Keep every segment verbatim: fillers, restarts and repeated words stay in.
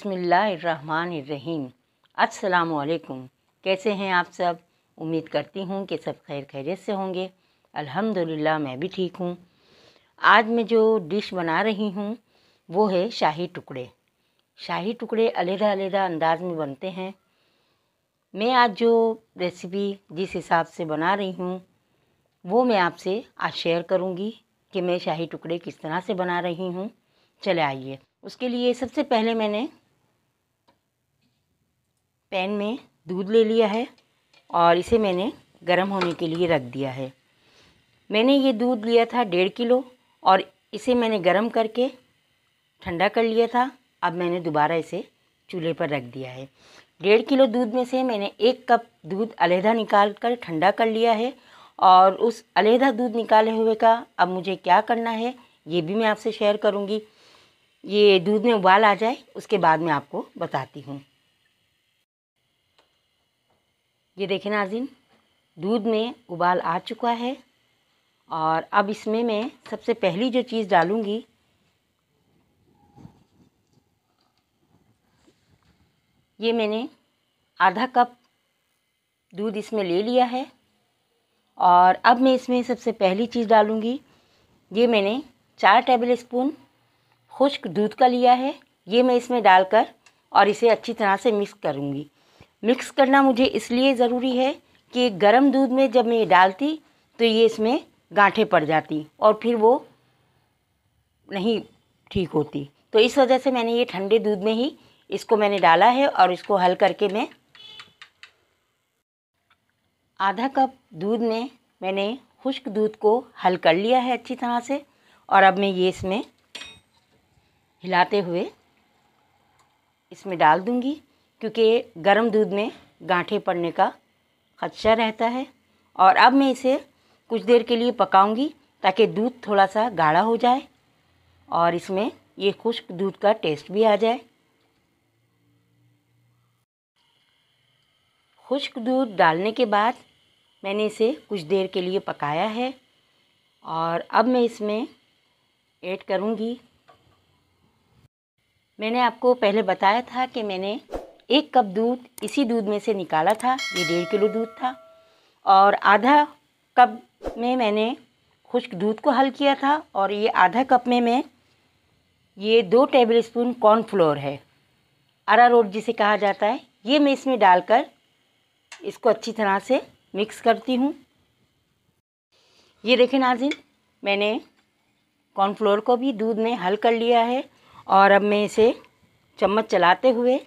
बिस्मिल्लाहिर्रहमानिर्रहीम। अस्सलामुअलैकुम। कैसे हैं आप सब? उम्मीद करती हूँ कि सब खैर खैरियत से होंगे। अल्हम्दुलिल्लाह मैं भी ठीक हूँ। आज मैं जो डिश बना रही हूँ वो है शाही टुकड़े। शाही टुकड़े अलग अलग अंदाज में बनते हैं। मैं आज जो रेसिपी जिस हिसाब से बना रही हूँ वो मैं आपसे आज शेयर करूँगी कि मैं शाही टुकड़े किस तरह से बना रही हूँ। चले आइए। उसके लिए सबसे पहले मैंने पैन में दूध ले लिया है और इसे मैंने गर्म होने के लिए रख दिया है। मैंने ये दूध लिया था डेढ़ किलो और इसे मैंने गर्म करके ठंडा कर लिया था। अब मैंने दोबारा इसे चूल्हे पर रख दिया है। डेढ़ किलो दूध में से मैंने एक कप दूध अलहदा निकाल कर ठंडा कर लिया है और उस अलहदा दूध निकाले हुए का अब मुझे क्या करना है ये भी मैं आपसे शेयर करूँगी। ये दूध में उबाल आ जाए उसके बाद मैं आपको बताती हूँ। ये देखें नाज़रीन, दूध में उबाल आ चुका है और अब इसमें मैं सबसे पहली जो चीज़ डालूँगी ये मैंने आधा कप दूध इसमें ले लिया है और अब मैं इसमें सबसे पहली चीज़ डालूँगी। ये मैंने चार टेबल स्पून खुश्क दूध का लिया है। ये मैं इसमें डालकर और इसे अच्छी तरह से मिक्स करूँगी। मिक्स करना मुझे इसलिए ज़रूरी है कि गर्म दूध में जब मैं ये डालती तो ये इसमें गांठें पड़ जाती और फिर वो नहीं ठीक होती। तो इस वजह से मैंने ये ठंडे दूध में ही इसको मैंने डाला है और इसको हल करके मैं आधा कप दूध में मैंने खुश्क दूध को हल कर लिया है अच्छी तरह से और अब मैं ये इसमें हिलाते हुए इसमें डाल दूंगी क्योंकि गर्म दूध में गांठें पड़ने का खदशा रहता है। और अब मैं इसे कुछ देर के लिए पकाऊंगी ताकि दूध थोड़ा सा गाढ़ा हो जाए और इसमें ये खुश्क दूध का टेस्ट भी आ जाए। खुश्क दूध डालने के बाद मैंने इसे कुछ देर के लिए पकाया है और अब मैं इसमें ऐड करूंगी। मैंने आपको पहले बताया था कि मैंने एक कप दूध इसी दूध में से निकाला था। ये डेढ़ किलो दूध था और आधा कप में मैंने खुश्क दूध को हल किया था और ये आधा कप में मैं ये दो टेबलस्पून कॉर्नफ्लोर है, अरारोट जिसे कहा जाता है, ये मैं इसमें डालकर इसको अच्छी तरह से मिक्स करती हूँ। ये देखें नाज़रीन, मैंने कॉर्नफ्लोर को भी दूध में हल कर लिया है और अब मैं इसे चम्मच चलाते हुए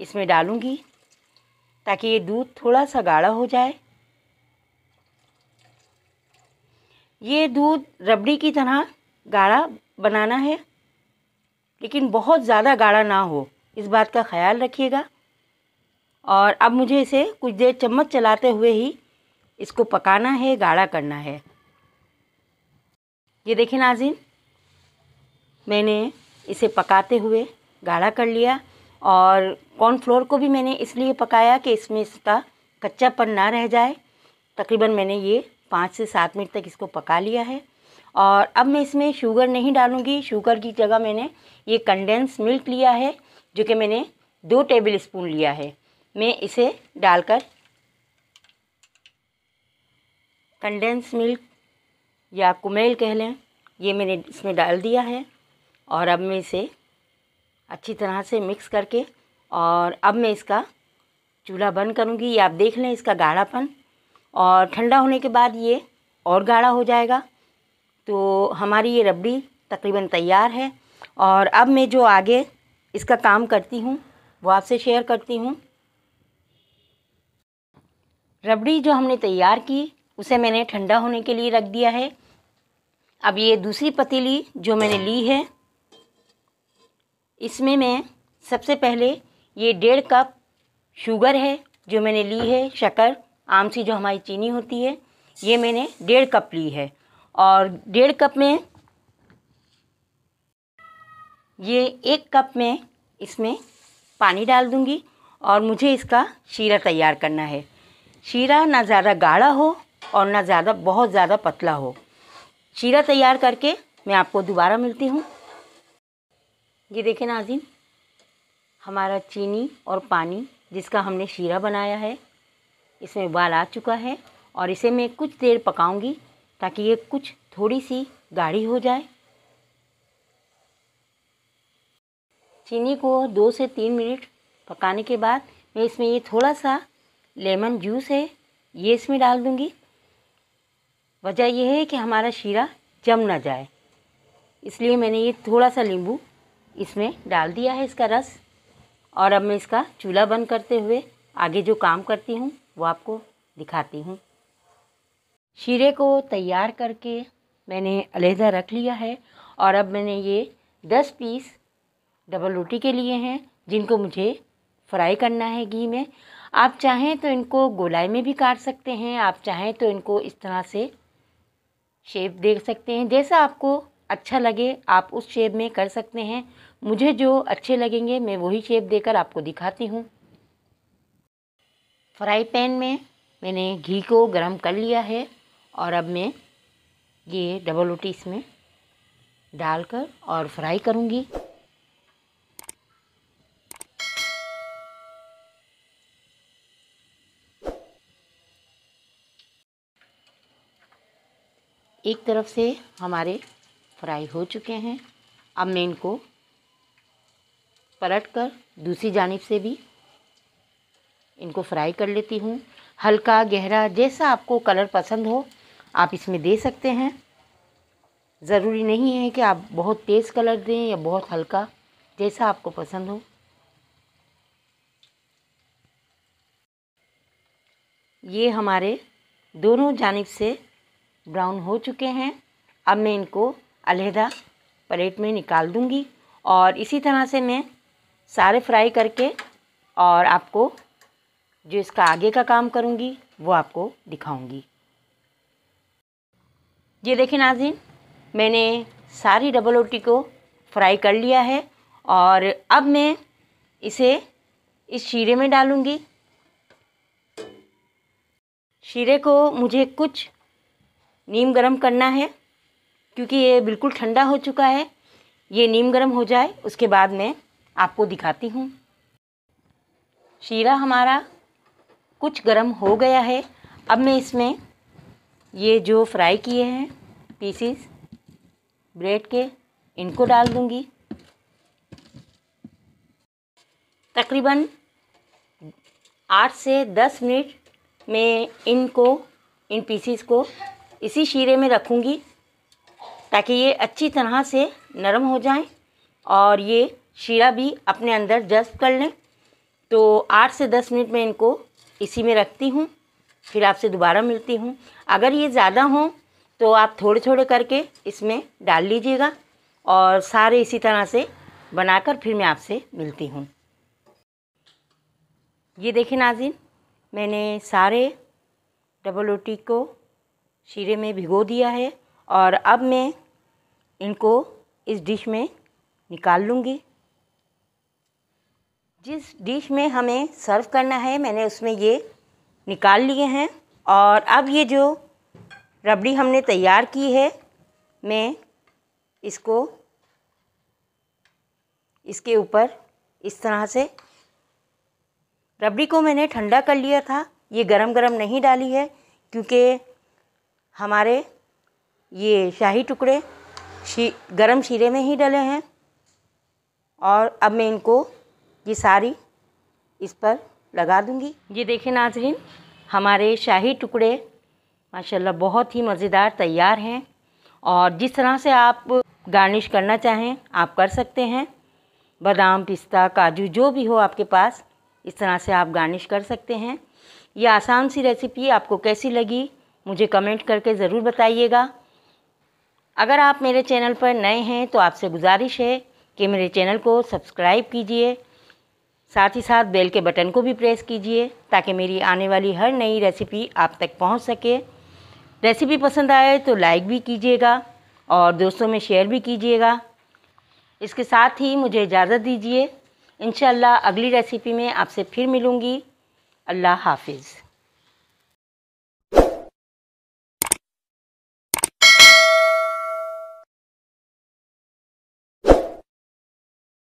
इसमें डालूंगी ताकि ये दूध थोड़ा सा गाढ़ा हो जाए। ये दूध रबड़ी की तरह गाढ़ा बनाना है लेकिन बहुत ज़्यादा गाढ़ा ना हो, इस बात का ख्याल रखिएगा। और अब मुझे इसे कुछ देर चम्मच चलाते हुए ही इसको पकाना है, गाढ़ा करना है। ये देखें नाज़रीन, मैंने इसे पकाते हुए गाढ़ा कर लिया और कॉर्नफ्लोर को भी मैंने इसलिए पकाया कि इसमें इसका कच्चापन ना रह जाए। तकरीबन मैंने ये पाँच से सात मिनट तक इसको पका लिया है और अब मैं इसमें शुगर नहीं डालूँगी। शुगर की जगह मैंने ये कंडेंस मिल्क लिया है जो कि मैंने दो टेबल स्पून लिया है। मैं इसे डालकर कंडेंस मिल्क या कुमेल कह लें, ये मैंने इसमें डाल दिया है और अब मैं इसे अच्छी तरह से मिक्स करके और अब मैं इसका चूल्हा बंद करूँगी। ये आप देख लें इसका गाढ़ापन, और ठंडा होने के बाद ये और गाढ़ा हो जाएगा। तो हमारी ये रबड़ी तकरीबन तैयार है और अब मैं जो आगे इसका काम करती हूँ वो आपसे शेयर करती हूँ। रबड़ी जो हमने तैयार की उसे मैंने ठंडा होने के लिए रख दिया है। अब ये दूसरी पतीली जो मैंने ली है इसमें मैं सबसे पहले ये डेढ़ कप शुगर है जो मैंने ली है, शक्कर आम सी जो हमारी चीनी होती है, ये मैंने डेढ़ कप ली है। और डेढ़ कप में ये एक कप में इसमें पानी डाल दूँगी और मुझे इसका शीरा तैयार करना है। शीरा ना ज़्यादा गाढ़ा हो और ना ज़्यादा बहुत ज़्यादा पतला हो। शीरा तैयार करके मैं आपको दोबारा मिलती हूँ। ये देखें नाज़रीन, हमारा चीनी और पानी जिसका हमने शीरा बनाया है, इसमें उबाल आ चुका है और इसे मैं कुछ देर पकाऊंगी ताकि ये कुछ थोड़ी सी गाढ़ी हो जाए। चीनी को दो से तीन मिनट पकाने के बाद मैं इसमें ये थोड़ा सा लेमन जूस है ये इसमें डाल दूंगी। वजह यह है कि हमारा शीरा जम ना जाए, इसलिए मैंने ये थोड़ा सा नींबू इसमें डाल दिया है, इसका रस। और अब मैं इसका चूल्हा बंद करते हुए आगे जो काम करती हूँ वो आपको दिखाती हूँ। शीरे को तैयार करके मैंने अलहदा रख लिया है और अब मैंने ये दस पीस डबल रोटी के लिए हैं जिनको मुझे फ्राई करना है घी में। आप चाहें तो इनको गोलाई में भी काट सकते हैं, आप चाहें तो इनको इस तरह से शेप दे सकते हैं, जैसा आपको अच्छा लगे आप उस शेप में कर सकते हैं। मुझे जो अच्छे लगेंगे मैं वही शेप देकर आपको दिखाती हूँ। फ्राई पैन में मैंने घी को गरम कर लिया है और अब मैं ये डबल रोटी इसमें डालकर और फ्राई करूँगी। एक तरफ से हमारे फ्राई हो चुके हैं, अब मैं इनको पलट कर दूसरी जानिब से भी इनको फ्राई कर लेती हूँ। हल्का गहरा जैसा आपको कलर पसंद हो आप इसमें दे सकते हैं, ज़रूरी नहीं है कि आप बहुत तेज़ कलर दें या बहुत हल्का, जैसा आपको पसंद हो। ये हमारे दोनों जानिब से ब्राउन हो चुके हैं, अब मैं इनको अलहदा प्लेट में निकाल दूंगी और इसी तरह से मैं सारे फ्राई करके और आपको जो इसका आगे का काम करूंगी वो आपको दिखाऊंगी। ये देखिए नाज़रीन, मैंने सारी डबल रोटी को फ्राई कर लिया है और अब मैं इसे इस शीरे में डालूंगी। शीरे को मुझे कुछ नीम गरम करना है क्योंकि ये बिल्कुल ठंडा हो चुका है। ये नीम गरम हो जाए उसके बाद मैं आपको दिखाती हूँ। शीरा हमारा कुछ गरम हो गया है, अब मैं इसमें ये जो फ्राई किए हैं पीसीस ब्रेड के इनको डाल दूँगी। तकरीबन आठ से दस मिनट में इनको इन पीसीस को इसी शीरे में रखूँगी ताकि ये अच्छी तरह से नरम हो जाएं और ये शीरा भी अपने अंदर जज्ब कर लें। तो आठ से दस मिनट में इनको इसी में रखती हूँ, फिर आपसे दोबारा मिलती हूँ। अगर ये ज़्यादा हो तो आप थोड़े थोड़े करके इसमें डाल लीजिएगा और सारे इसी तरह से बनाकर फिर मैं आपसे मिलती हूँ। ये देखिए नाज़रीन, मैंने सारे डबल रोटी को शीरे में भिगो दिया है और अब मैं इनको इस डिश में निकाल लूँगी। जिस डिश में हमें सर्व करना है मैंने उसमें ये निकाल लिए हैं और अब ये जो रबड़ी हमने तैयार की है मैं इसको इसके ऊपर इस तरह से, रबड़ी को मैंने ठंडा कर लिया था, ये गरम गरम नहीं डाली है क्योंकि हमारे ये शाही टुकड़े शी गरम शीरे में ही डले हैं। और अब मैं इनको ये सारी इस पर लगा दूंगी। ये देखें नाज़रीन, हमारे शाही टुकड़े माशाल्लाह बहुत ही मज़ेदार तैयार हैं और जिस तरह से आप गार्निश करना चाहें आप कर सकते हैं। बादाम, पिस्ता, काजू जो भी हो आपके पास, इस तरह से आप गार्निश कर सकते हैं। यह आसान सी रेसिपी आपको कैसी लगी मुझे कमेंट करके ज़रूर बताइएगा। अगर आप मेरे चैनल पर नए हैं तो आपसे गुजारिश है कि मेरे चैनल को सब्सक्राइब कीजिए, साथ ही साथ बेल के बटन को भी प्रेस कीजिए ताकि मेरी आने वाली हर नई रेसिपी आप तक पहुंच सके। रेसिपी पसंद आए तो लाइक भी कीजिएगा और दोस्तों में शेयर भी कीजिएगा। इसके साथ ही मुझे इजाज़त दीजिए, इंशाल्लाह अगली रेसिपी में आपसे फिर मिलूँगी। अल्लाह हाफिज़।